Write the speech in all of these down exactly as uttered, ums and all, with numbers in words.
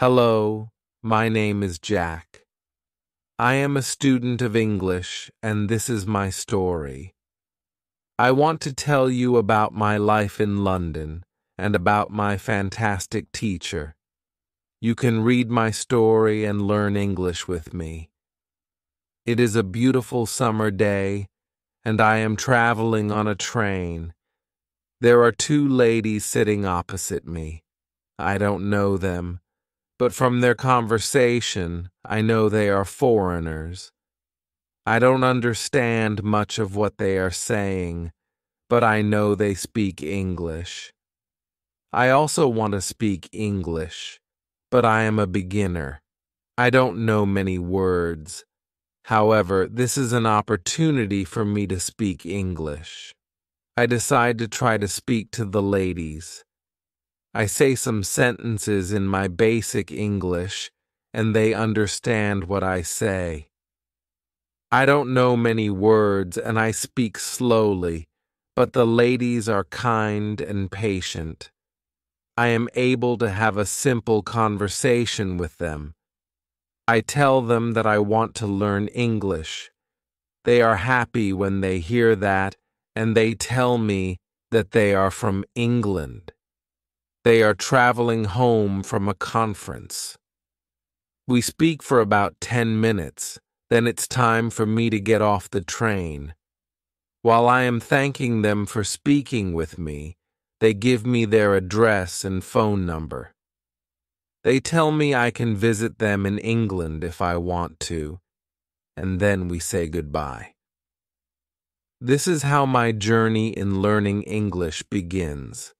Hello, my name is Jack. I am a student of English, and this is my story. I want to tell you about my life in London and about my fantastic teacher. You can read my story and learn English with me. It is a beautiful summer day, and I am traveling on a train. There are two ladies sitting opposite me. I don't know them, but from their conversation, I know they are foreigners. I don't understand much of what they are saying, but I know they speak English. I also want to speak English, but I am a beginner. I don't know many words. However, this is an opportunity for me to speak English. I decide to try to speak to the ladies. I say some sentences in my basic English, and they understand what I say. I don't know many words and I speak slowly, but the ladies are kind and patient. I am able to have a simple conversation with them. I tell them that I want to learn English. They are happy when they hear that, and they tell me that they are from England. They are traveling home from a conference. We speak for about ten minutes. Then it's time for me to get off the train. While I am thanking them for speaking with me, they give me their address and phone number. They tell me I can visit them in England if I want to, and then we say goodbye. This is how my journey in learning English begins.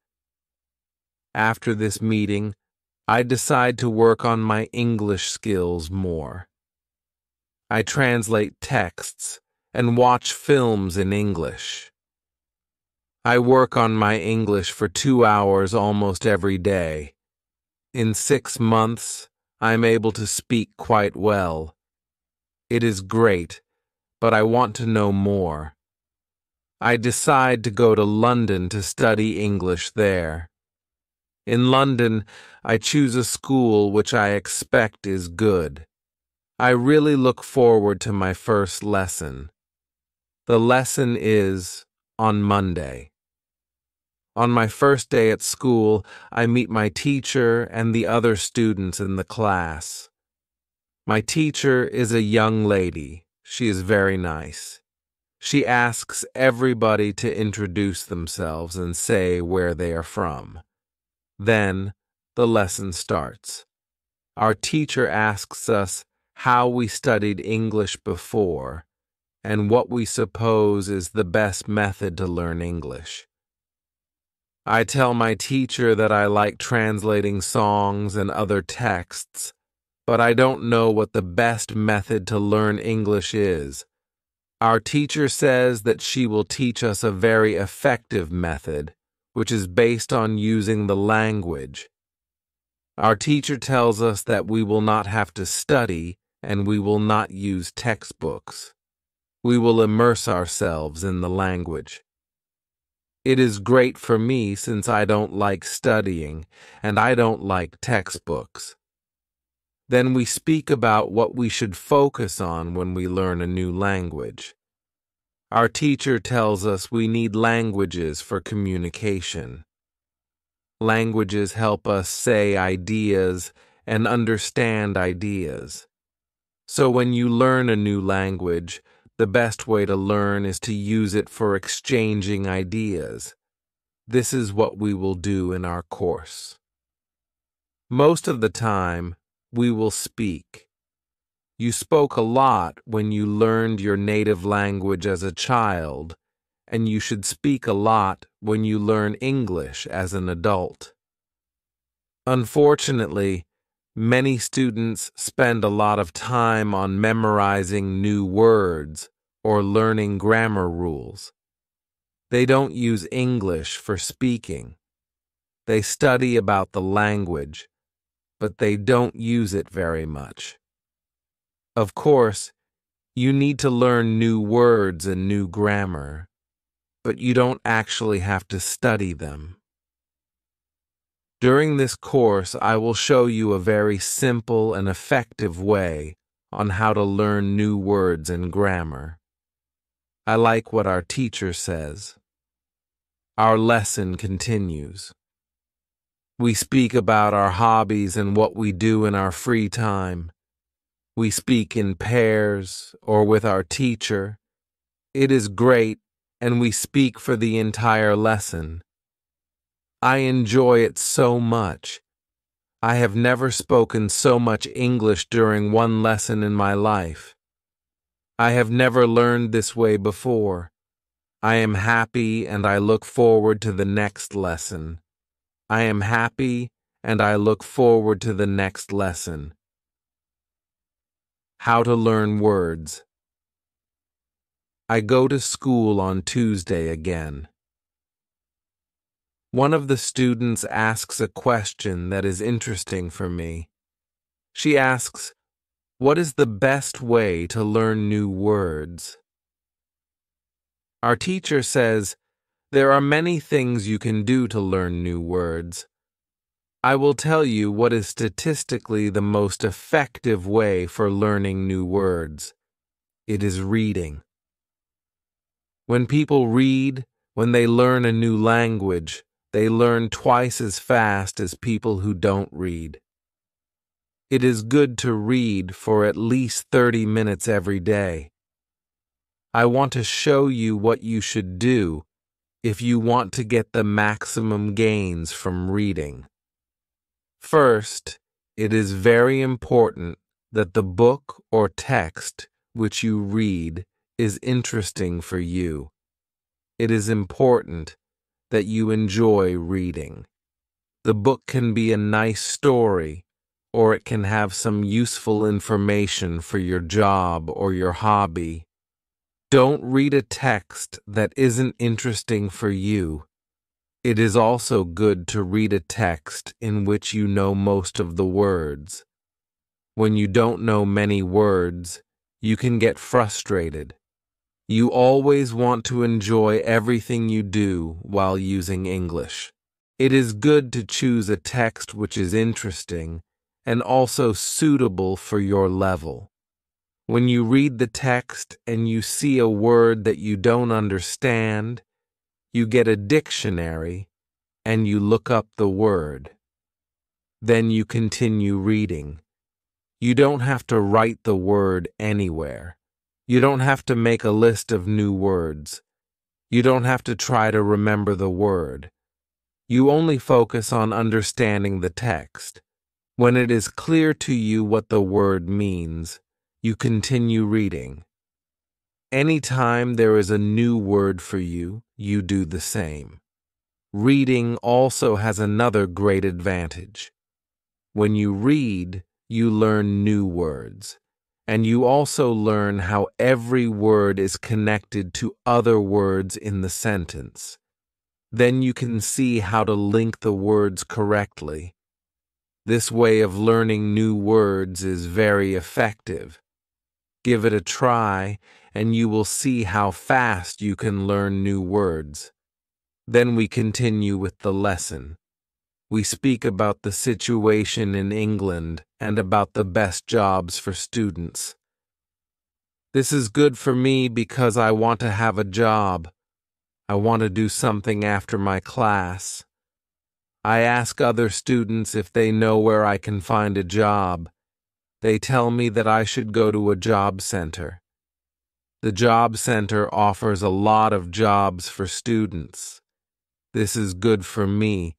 After this meeting, I decide to work on my English skills more. I translate texts and watch films in English. I work on my English for two hours almost every day. In six months, I'm able to speak quite well. It is great, but I want to know more. I decide to go to London to study English there. In London, I choose a school which I expect is good. I really look forward to my first lesson. The lesson is on Monday. On my first day at school, I meet my teacher and the other students in the class. My teacher is a young lady. She is very nice. She asks everybody to introduce themselves and say where they are from. Then, the lesson starts. Our teacher asks us how we studied English before, and what we suppose is the best method to learn English. I tell my teacher that I like translating songs and other texts, but I don't know what the best method to learn English is. Our teacher says that she will teach us a very effective method, which is based on using the language. Our teacher tells us that we will not have to study, and we will not use textbooks. We will immerse ourselves in the language. It is great for me since I don't like studying, and I don't like textbooks. Then we speak about what we should focus on when we learn a new language. Our teacher tells us we need languages for communication. Languages help us say ideas and understand ideas. So when you learn a new language, the best way to learn is to use it for exchanging ideas. This is what we will do in our course. Most of the time, we will speak. You spoke a lot when you learned your native language as a child, and you should speak a lot when you learn English as an adult. Unfortunately, many students spend a lot of time on memorizing new words or learning grammar rules. They don't use English for speaking. They study about the language, but they don't use it very much. Of course, you need to learn new words and new grammar, but you don't actually have to study them. During this course, I will show you a very simple and effective way on how to learn new words and grammar. I like what our teacher says. Our lesson continues. We speak about our hobbies and what we do in our free time. We speak in pairs or with our teacher. It is great, and we speak for the entire lesson. I enjoy it so much. I have never spoken so much English during one lesson in my life. I have never learned this way before. I am happy and I look forward to the next lesson. I am happy and I look forward to the next lesson. How to learn words. I go to school on Tuesday again. One of the students asks a question that is interesting for me. She asks, "What is the best way to learn new words?" Our teacher says, "There are many things you can do to learn new words. I will tell you what is statistically the most effective way for learning new words. It is reading." When people read, when they learn a new language, they learn twice as fast as people who don't read. It is good to read for at least thirty minutes every day. I want to show you what you should do if you want to get the maximum gains from reading. First, it is very important that the book or text which you read is interesting for you. It is important that you enjoy reading. The book can be a nice story, or it can have some useful information for your job or your hobby. Don't read a text that isn't interesting for you. It is also good to read a text in which you know most of the words. When you don't know many words, you can get frustrated. You always want to enjoy everything you do while using English. It is good to choose a text which is interesting and also suitable for your level. When you read the text and you see a word that you don't understand, you get a dictionary and you look up the word. Then you continue reading. You don't have to write the word anywhere. You don't have to make a list of new words. You don't have to try to remember the word. You only focus on understanding the text. When it is clear to you what the word means, you continue reading. Any time there is a new word for you, you do the same. Reading also has another great advantage. When you read, you learn new words. And you also learn how every word is connected to other words in the sentence. Then you can see how to link the words correctly. This way of learning new words is very effective. Give it a try, and you will see how fast you can learn new words. Then we continue with the lesson. We speak about the situation in England and about the best jobs for students. This is good for me because I want to have a job. I want to do something after my class. I ask other students if they know where I can find a job. They tell me that I should go to a job center. The job center offers a lot of jobs for students. This is good for me,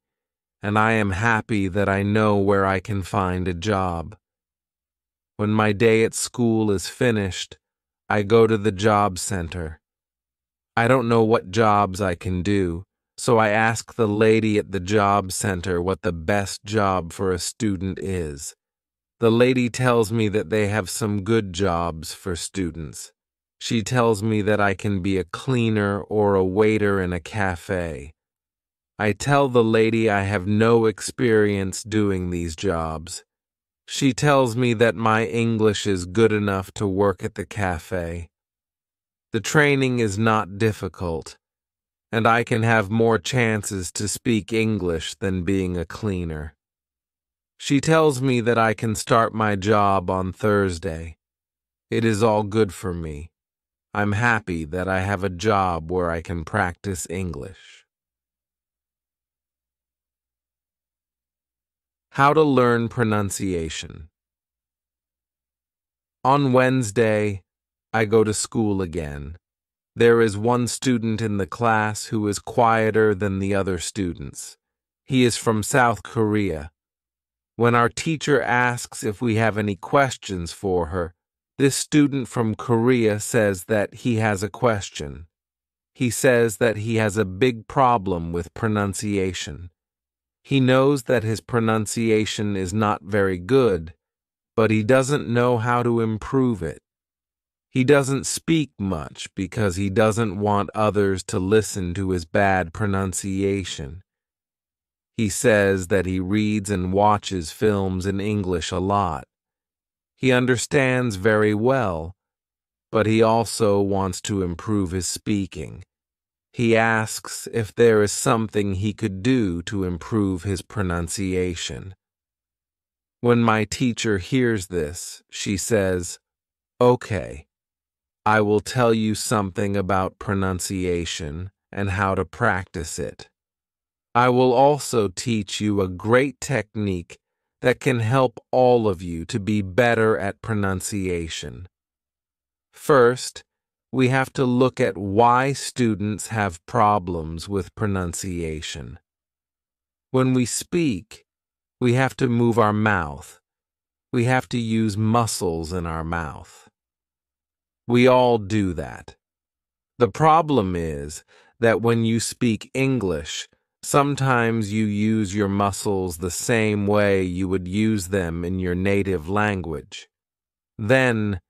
and I am happy that I know where I can find a job. When my day at school is finished, I go to the job center. I don't know what jobs I can do, so I ask the lady at the job center what the best job for a student is. The lady tells me that they have some good jobs for students. She tells me that I can be a cleaner or a waiter in a cafe. I tell the lady I have no experience doing these jobs. She tells me that my English is good enough to work at the cafe. The training is not difficult. and I can have more chances to speak English than being a cleaner. She tells me that I can start my job on Thursday. It is all good for me. I'm happy that I have a job where I can practice English. How to learn pronunciation. On Wednesday, I go to school again. There is one student in the class who is quieter than the other students. He is from South Korea. When our teacher asks if we have any questions for her, this student from Korea says that he has a question. He says that he has a big problem with pronunciation. He knows that his pronunciation is not very good, but he doesn't know how to improve it. He doesn't speak much because he doesn't want others to listen to his bad pronunciation. He says that he reads and watches films in English a lot. He understands very well, but he also wants to improve his speaking. He asks if there is something he could do to improve his pronunciation. When my teacher hears this, she says, "Okay, I will tell you something about pronunciation and how to practice it. I will also teach you a great technique that can help all of you to be better at pronunciation. First, we have to look at why students have problems with pronunciation. When we speak, we have to move our mouth. We have to use muscles in our mouth. We all do that. The problem is that when you speak English, sometimes you use your muscles the same way you would use them in your native language. Then,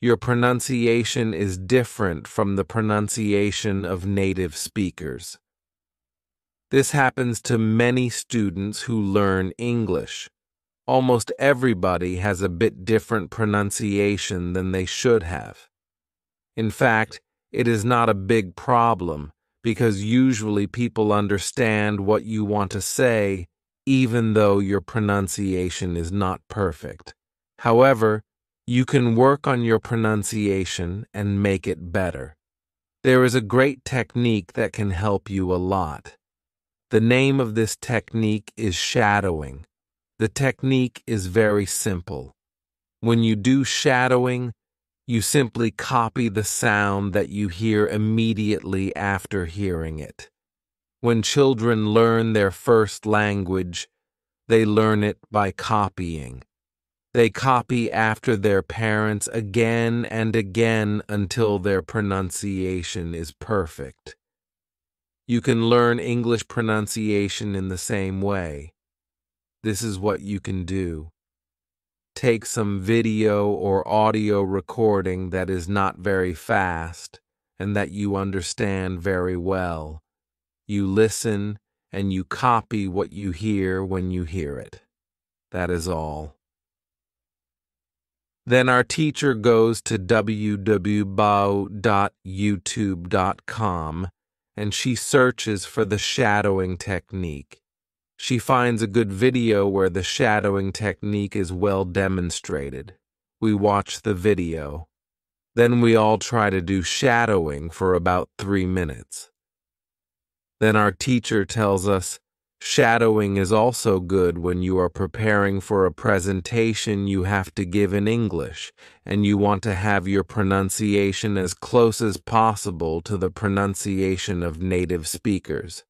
your pronunciation is different from the pronunciation of native speakers. This happens to many students who learn English. Almost everybody has a bit different pronunciation than they should have. In fact, it is not a big problem, because usually people understand what you want to say, even though your pronunciation is not perfect. However, you can work on your pronunciation and make it better. There is a great technique that can help you a lot. The name of this technique is shadowing. The technique is very simple. When you do shadowing, you simply copy the sound that you hear immediately after hearing it. When children learn their first language, they learn it by copying. They copy after their parents again and again until their pronunciation is perfect. You can learn English pronunciation in the same way. This is what you can do. Take some video or audio recording that is not very fast and that you understand very well. You listen and you copy what you hear when you hear it. That is all. Then our teacher goes to w w w dot youtube dot com and she searches for the shadowing technique. She finds a good video where the shadowing technique is well demonstrated. We watch the video. Then we all try to do shadowing for about three minutes. Then our teacher tells us, "Shadowing is also good when you are preparing for a presentation you have to give in English, and you want to have your pronunciation as close as possible to the pronunciation of native speakers.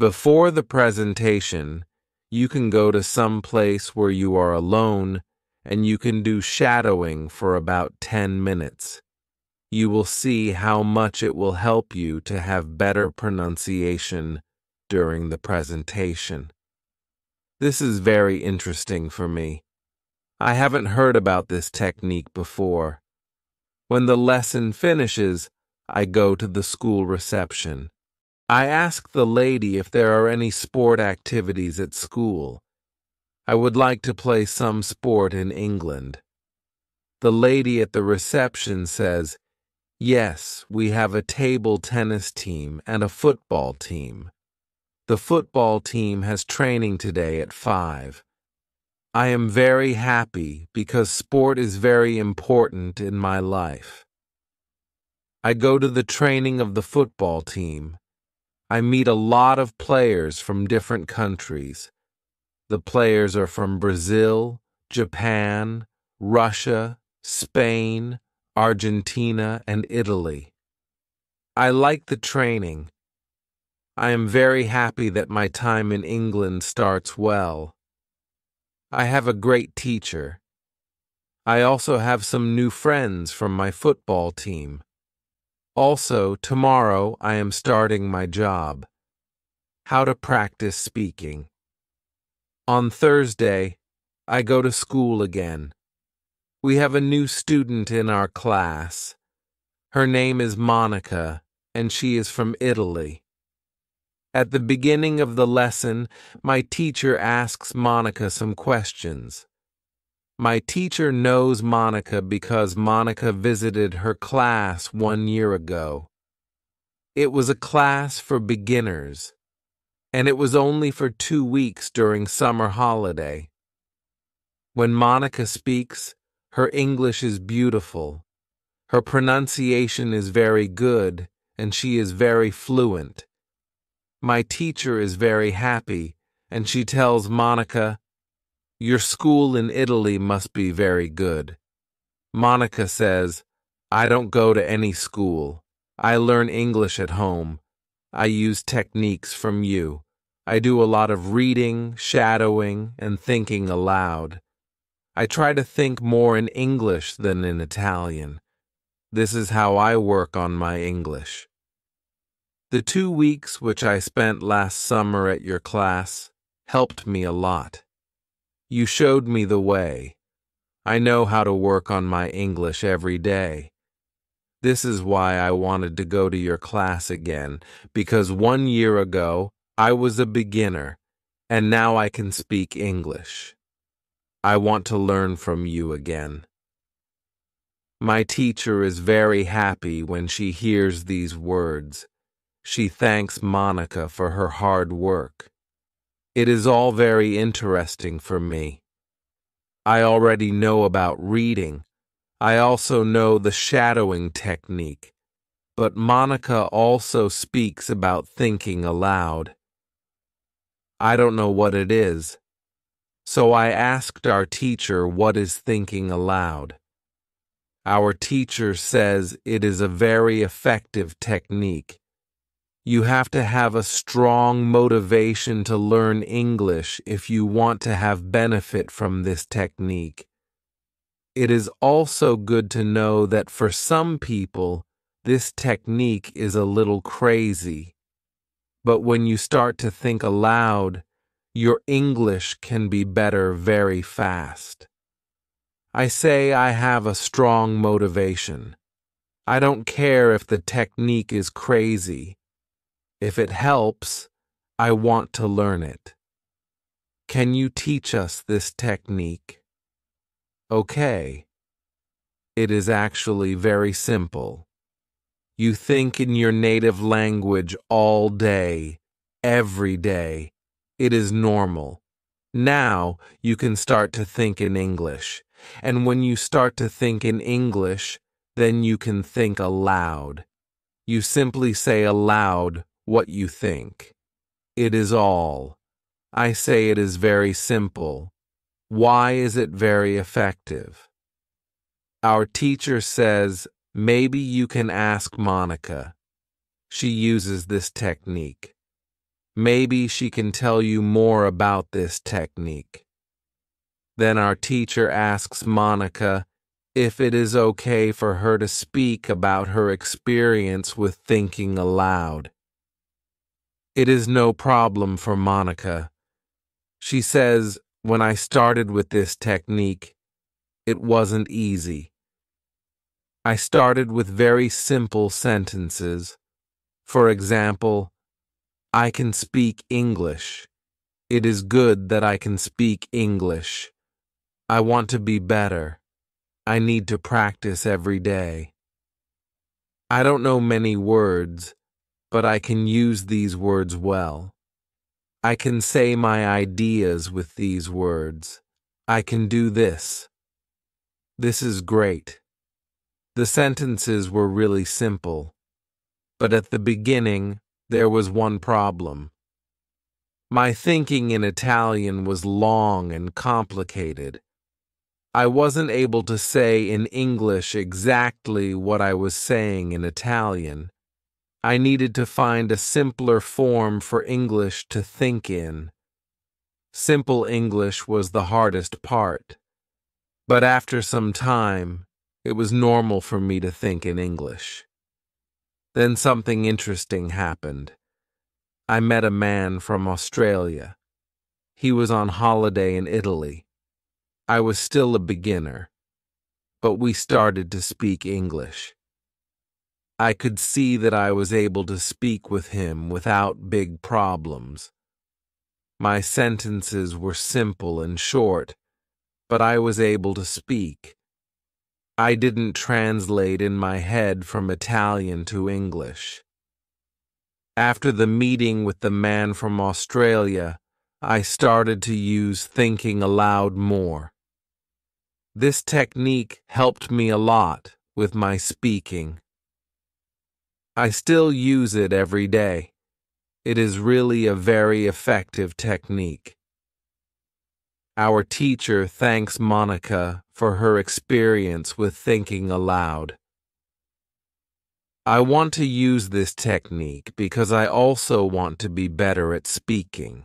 Before the presentation, you can go to some place where you are alone and you can do shadowing for about ten minutes. You will see how much it will help you to have better pronunciation during the presentation." This is very interesting for me. I haven't heard about this technique before. When the lesson finishes, I go to the school reception. I ask the lady if there are any sport activities at school. I would like to play some sport in England. The lady at the reception says, Yes, we have a table tennis team and a football team. The football team has training today at five. I am very happy because sport is very important in my life. I go to the training of the football team. I meet a lot of players from different countries. The players are from Brazil, Japan, Russia, Spain, Argentina, and Italy. I like the training. I am very happy that my time in England starts well. I have a great teacher. I also have some new friends from my football team. Also, tomorrow I am starting my job. How to practice speaking. On Thursday, I go to school again. We have a new student in our class. Her name is Monica, and she is from Italy. At the beginning of the lesson, my teacher asks Monica some questions. My teacher knows Monica because Monica visited her class one year ago. It was a class for beginners, and it was only for two weeks during summer holiday. When Monica speaks, her English is beautiful. Her pronunciation is very good, and she is very fluent. My teacher is very happy, and she tells Monica, "Your school in Italy must be very good." Monica says, "I don't go to any school. I learn English at home. I use techniques from you. I do a lot of reading, shadowing, and thinking aloud. I try to think more in English than in Italian. This is how I work on my English." The two weeks which I spent last summer at your class helped me a lot. You showed me the way. I know how to work on my English every day. This is why I wanted to go to your class again, because one year ago I was a beginner, and now I can speak English. I want to learn from you again. My teacher is very happy when she hears these words. She thanks Monica for her hard work. It is all very interesting for me. I already know about reading. I also know the shadowing technique, but Monica also speaks about thinking aloud. I don't know what it is, so I asked our teacher what is thinking aloud. Our teacher says it is a very effective technique. You have to have a strong motivation to learn English if you want to have benefit from this technique. It is also good to know that for some people, this technique is a little crazy. But when you start to think aloud, your English can be better very fast. I say I have a strong motivation. I don't care if the technique is crazy. If it helps, I want to learn it. Can you teach us this technique? Okay. It is actually very simple. You think in your native language all day, every day. It is normal. Now you can start to think in English. And when you start to think in English, then you can think aloud. You simply say aloud what you think. It is all. I say it is very simple. Why is it very effective? Our teacher says maybe you can ask Monica. She uses this technique. Maybe she can tell you more about this technique. Then our teacher asks Monica if it is okay for her to speak about her experience with thinking aloud. It is no problem for Monica. She says, "When I started with this technique, it wasn't easy. I started with very simple sentences. For example, I can speak English. It is good that I can speak English. I want to be better. I need to practice every day." I don't know many words, but I can use these words well. I can say my ideas with these words. I can do this. This is great. The sentences were really simple. But at the beginning, there was one problem. My thinking in Italian was long and complicated. I wasn't able to say in English exactly what I was saying in Italian. I needed to find a simpler form for English to think in. Simple English was the hardest part. But after some time, it was normal for me to think in English. Then something interesting happened. I met a man from Australia. He was on holiday in Italy. I was still a beginner, but we started to speak English. I could see that I was able to speak with him without big problems. My sentences were simple and short, but I was able to speak. I didn't translate in my head from Italian to English. After the meeting with the man from Australia, I started to use thinking aloud more. This technique helped me a lot with my speaking. I still use it every day. It is really a very effective technique. Our teacher thanks Monica for her experience with thinking aloud. I want to use this technique because I also want to be better at speaking.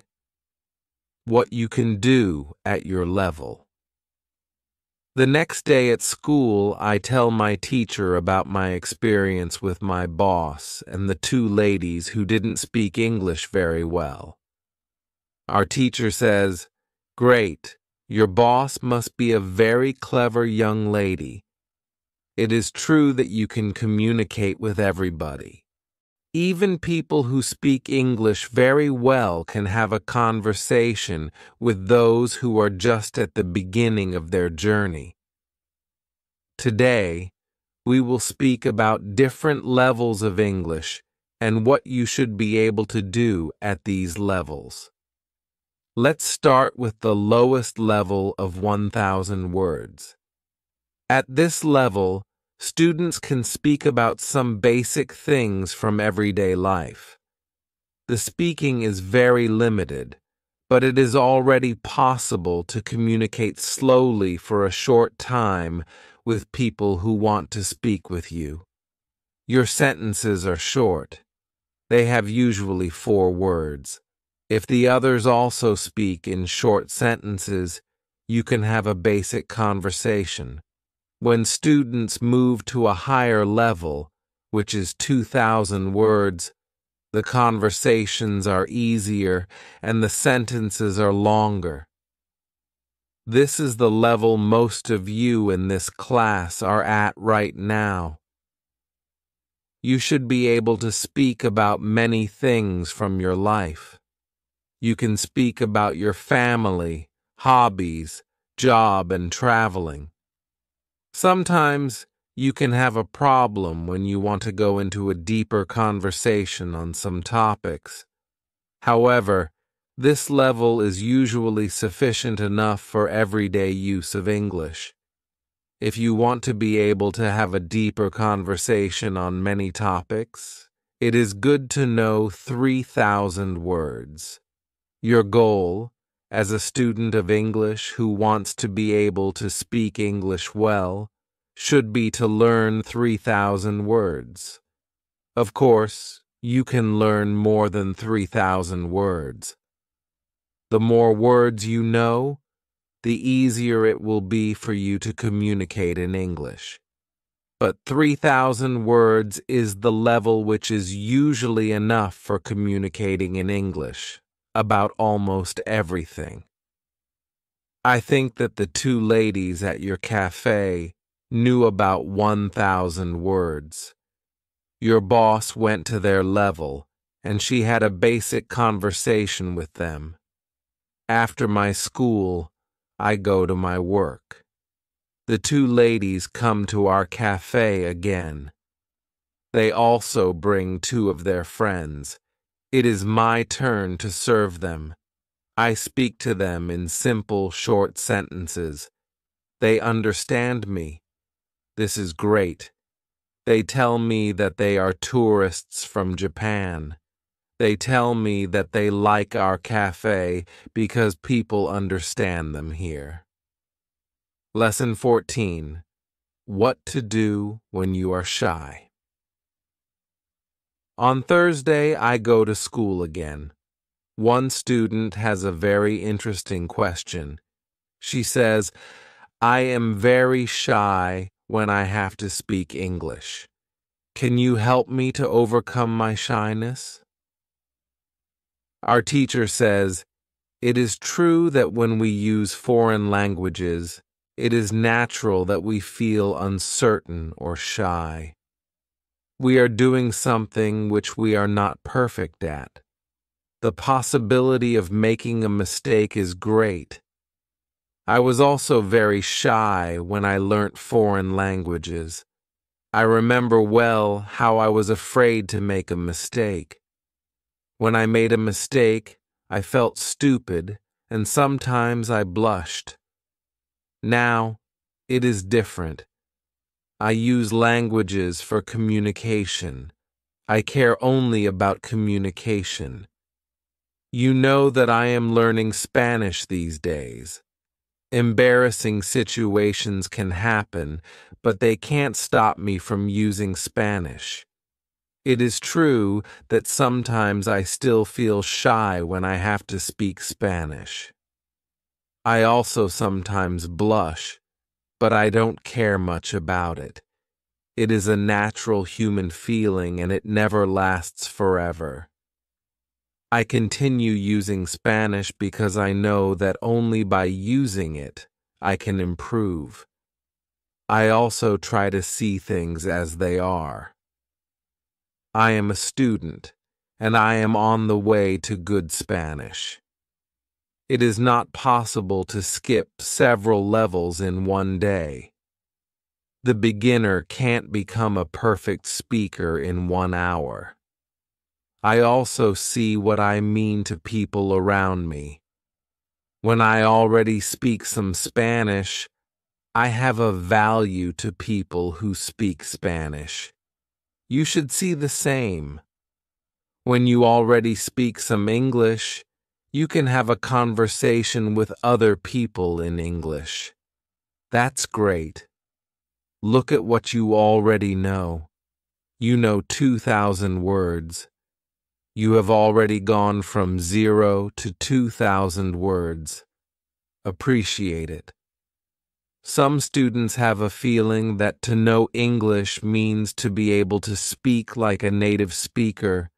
What you can do at your level. The next day at school, I tell my teacher about my experience with my boss and the two ladies who didn't speak English very well. Our teacher says, "Great, your boss must be a very clever young lady. It is true that you can communicate with everybody. Even people who speak English very well can have a conversation with those who are just at the beginning of their journey." Today, we will speak about different levels of English and what you should be able to do at these levels. Let's start with the lowest level of one thousand words. At this level, students can speak about some basic things from everyday life. The speaking is very limited, but it is already possible to communicate slowly for a short time with people who want to speak with you. Your sentences are short. They have usually four words. If the others also speak in short sentences, you can have a basic conversation. When students move to a higher level, which is two thousand words, the conversations are easier and the sentences are longer. This is the level most of you in this class are at right now. You should be able to speak about many things from your life. You can speak about your family, hobbies, job, and traveling. Sometimes you can have a problem when you want to go into a deeper conversation on some topics. However, this level is usually sufficient enough for everyday use of English. If you want to be able to have a deeper conversation on many topics, it is good to know three thousand words. Your goal, as a student of English who wants to be able to speak English well, should be to learn three thousand words. Of course, you can learn more than three thousand words. The more words you know, the easier it will be for you to communicate in English. But three thousand words is the level which is usually enough for communicating in English about almost everything. I think that the two ladies at your cafe knew about one thousand words. Your boss went to their level, and she had a basic conversation with them. After my school, I go to my work. The two ladies come to our cafe again. They also bring two of their friends. It is my turn to serve them. I speak to them in simple, short sentences. They understand me. This is great. They tell me that they are tourists from Japan. They tell me that they like our cafe because people understand them here. Lesson fourteen. What to do when you are shy. On Thursday, I go to school again. One student has a very interesting question. She says, "I am very shy when I have to speak English. Can you help me to overcome my shyness?" Our teacher says, "It is true that when we use foreign languages, it is natural that we feel uncertain or shy. We are doing something which we are not perfect at. The possibility of making a mistake is great. I was also very shy when I learnt foreign languages. I remember well how I was afraid to make a mistake. When I made a mistake, I felt stupid, and sometimes I blushed. Now, it is different. I use languages for communication. I care only about communication. You know that I am learning Spanish these days. Embarrassing situations can happen, but they can't stop me from using Spanish. It is true that sometimes I still feel shy when I have to speak Spanish. I also sometimes blush, but I don't care much about it. It is a natural human feeling and it never lasts forever. I continue using Spanish because I know that only by using it, I can improve. I also try to see things as they are. I am a student, and I am on the way to good Spanish. It is not possible to skip several levels in one day. The beginner can't become a perfect speaker in one hour. I also see what I mean to people around me. When I already speak some Spanish, I have a value to people who speak Spanish. You should see the same. When you already speak some English, you can have a conversation with other people in English. That's great. Look at what you already know. You know two thousand words. You have already gone from zero to two thousand words. Appreciate it. Some students have a feeling that to know English means to be able to speak like a native speaker,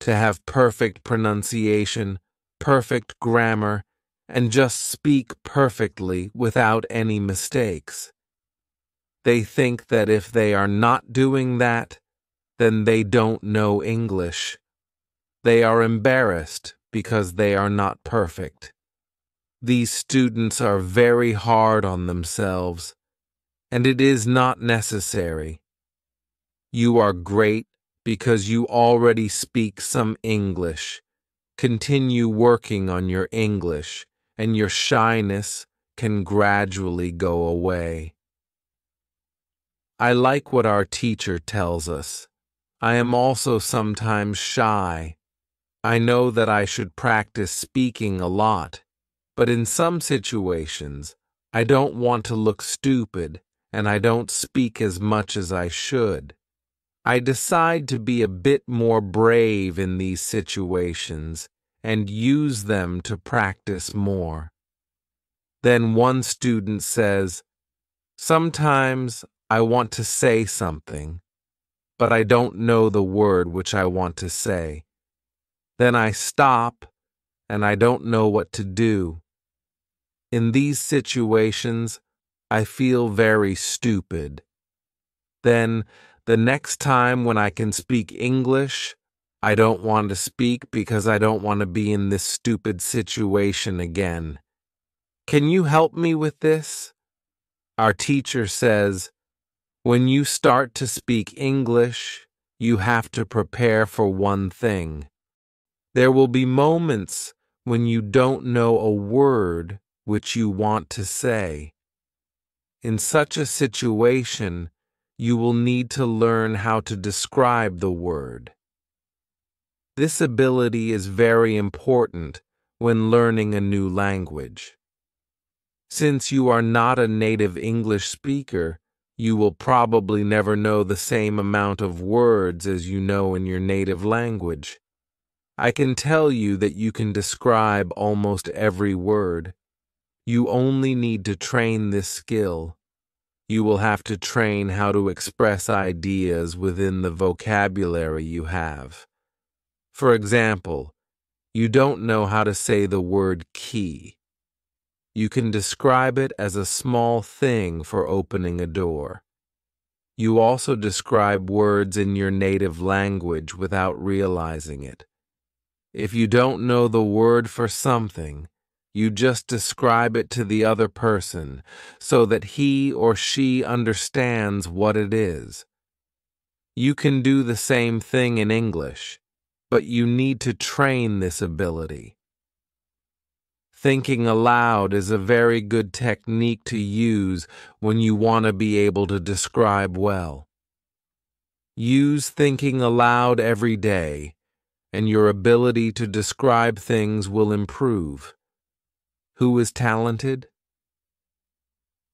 to have perfect pronunciation, perfect grammar, and just speak perfectly without any mistakes. They think that if they are not doing that, then they don't know English. They are embarrassed because they are not perfect. These students are very hard on themselves, and it is not necessary. You are great because you already speak some English. Continue working on your English, and your shyness can gradually go away. I like what our teacher tells us. I am also sometimes shy. I know that I should practice speaking a lot, but in some situations, I don't want to look stupid, and I don't speak as much as I should. I decide to be a bit more brave in these situations and use them to practice more. Then one student says, "Sometimes I want to say something, but I don't know the word which I want to say. Then I stop and I don't know what to do. In these situations, I feel very stupid. Then the next time when I can speak English, I don't want to speak because I don't want to be in this stupid situation again. Can you help me with this?" Our teacher says, "When you start to speak English, you have to prepare for one thing. There will be moments when you don't know a word which you want to say. In such a situation, you will need to learn how to describe the word. This ability is very important when learning a new language. Since you are not a native English speaker, you will probably never know the same amount of words as you know in your native language. I can tell you that you can describe almost every word. You only need to train this skill. You will have to train how to express ideas within the vocabulary you have. For example, you don't know how to say the word key. You can describe it as a small thing for opening a door. You also describe words in your native language without realizing it. If you don't know the word for something, you just describe it to the other person so that he or she understands what it is. You can do the same thing in English, but you need to train this ability. Thinking aloud is a very good technique to use when you want to be able to describe well. Use thinking aloud every day, and your ability to describe things will improve. Who is talented?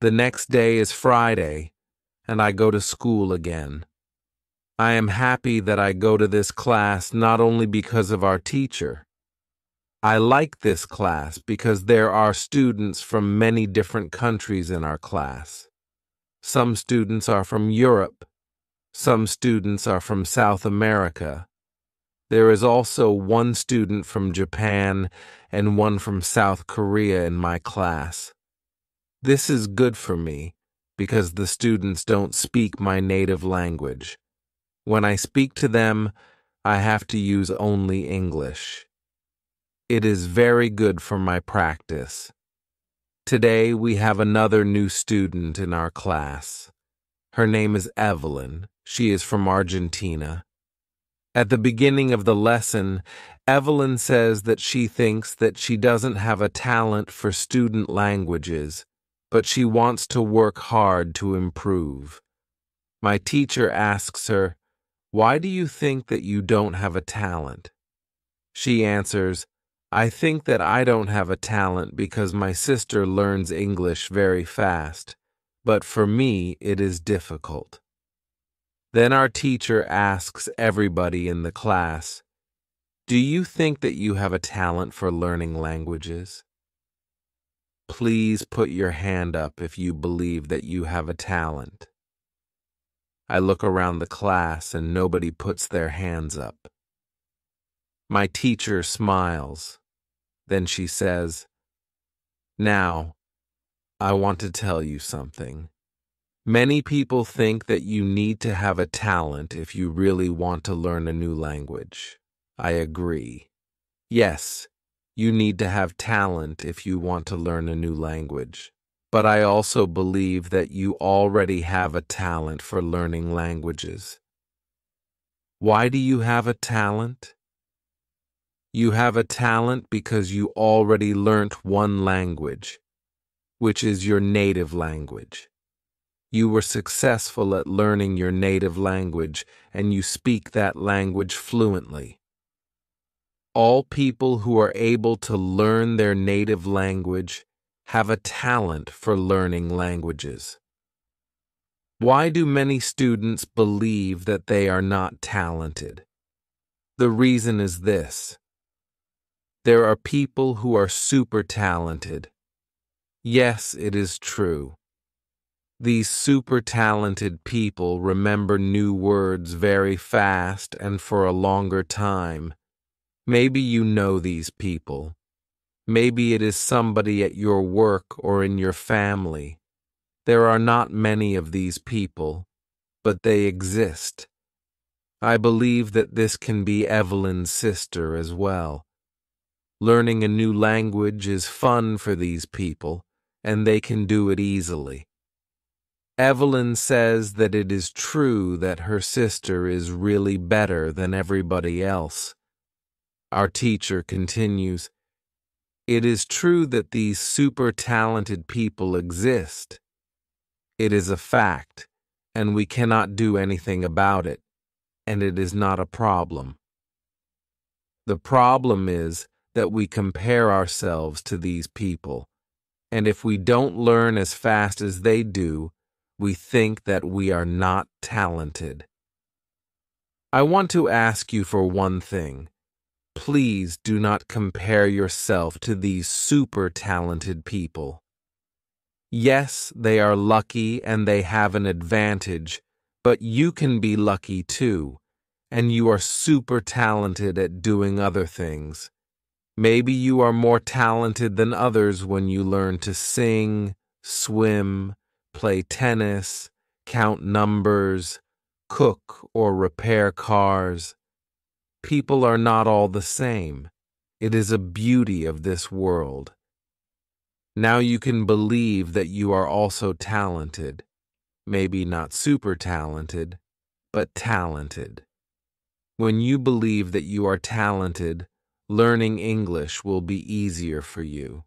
The next day is Friday, and I go to school again. I am happy that I go to this class not only because of our teacher. I like this class because there are students from many different countries in our class. Some students are from Europe. Some students are from South America. There is also one student from Japan and one from South Korea in my class. This is good for me because the students don't speak my native language. When I speak to them, I have to use only English. It is very good for my practice. Today we have another new student in our class. Her name is Evelyn. She is from Argentina. At the beginning of the lesson, Evelyn says that she thinks that she doesn't have a talent for student languages, but she wants to work hard to improve. My teacher asks her, "Why do you think that you don't have a talent?" She answers, "I think that I don't have a talent because my sister learns English very fast, but for me it is difficult." Then our teacher asks everybody in the class, "Do you think that you have a talent for learning languages?" Please put your hand up if you believe that you have a talent. I look around the class and nobody puts their hands up. My teacher smiles. Then she says, "Now, I want to tell you something. Many people think that you need to have a talent if you really want to learn a new language. I agree. Yes, you need to have talent if you want to learn a new language. But I also believe that you already have a talent for learning languages. Why do you have a talent? You have a talent because you already learnt one language, which is your native language. You were successful at learning your native language, and you speak that language fluently. All people who are able to learn their native language have a talent for learning languages. Why do many students believe that they are not talented? The reason is this. There are people who are super talented. Yes, it is true. These super talented people remember new words very fast and for a longer time. Maybe you know these people. Maybe it is somebody at your work or in your family. There are not many of these people, but they exist. I believe that this can be Evelyn's sister as well. Learning a new language is fun for these people, and they can do it easily. Evelyn says that it is true that her sister is really better than everybody else. Our teacher continues, "It is true that these super talented people exist. It is a fact, and we cannot do anything about it, and it is not a problem. The problem is that we compare ourselves to these people, and if we don't learn as fast as they do, we think that we are not talented." I want to ask you for one thing. Please do not compare yourself to these super talented people. Yes, they are lucky and they have an advantage, but you can be lucky too, and you are super talented at doing other things. Maybe you are more talented than others when you learn to sing, swim, play tennis, count numbers, cook or repair cars. People are not all the same. It is a beauty of this world. Now you can believe that you are also talented. Maybe not super talented, but talented. When you believe that you are talented, learning English will be easier for you.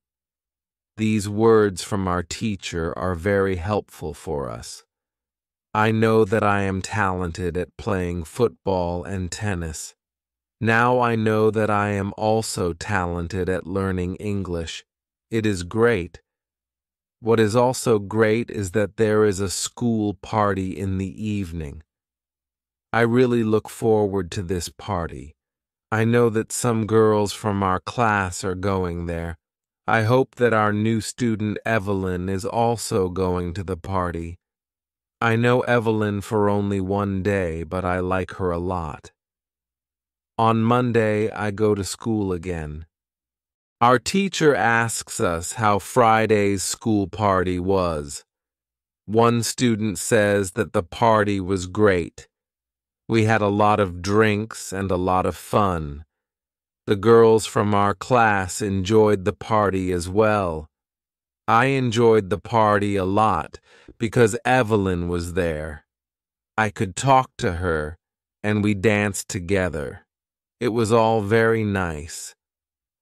These words from our teacher are very helpful for us. I know that I am talented at playing football and tennis. Now I know that I am also talented at learning English. It is great. What is also great is that there is a school party in the evening. I really look forward to this party. I know that some girls from our class are going there. I hope that our new student Evelyn is also going to the party. I know Evelyn for only one day, but I like her a lot. On Monday, I go to school again. Our teacher asks us how Friday's school party was. One student says that the party was great. We had a lot of drinks and a lot of fun. The girls from our class enjoyed the party as well. I enjoyed the party a lot because Evelyn was there. I could talk to her, and we danced together. It was all very nice.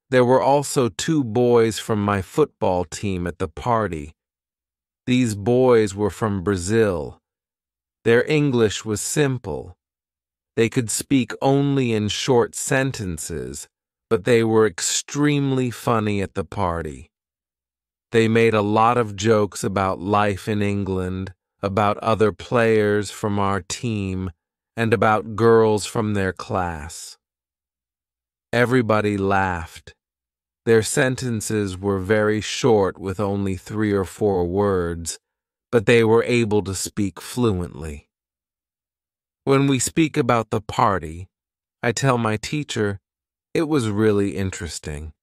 There were also two boys from my football team at the party. These boys were from Brazil. Their English was simple. They could speak only in short sentences, but they were extremely funny at the party. They made a lot of jokes about life in England, about other players from our team, and about girls from their class. Everybody laughed. Their sentences were very short with only three or four words, but they were able to speak fluently. When we speak about the party, I tell my teacher, it was really interesting.